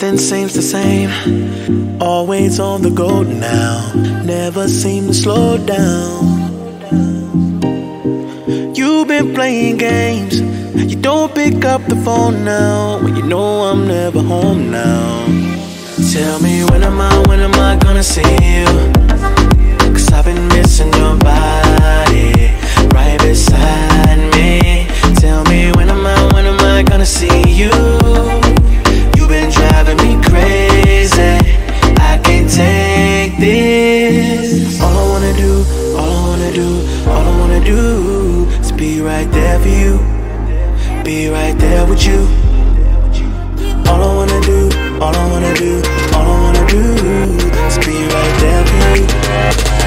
nothing seems the same. Always on the go now, never seem to slow down. You've been playing games, you don't pick up the phone now. Well, you know I'm never home now. Tell me when am I gonna see you? 'Cause I've been missing your body right beside me. Tell me when am I gonna see you? You've been driving me crazy, I can't take this. All I wanna do, all I wanna do, all I wanna do is be right there for you, be right there with you. All I wanna do, all I wanna do, all I wanna do is be right there for you.